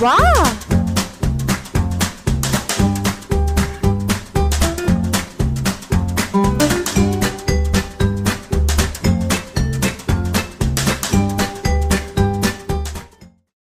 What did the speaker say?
Wow!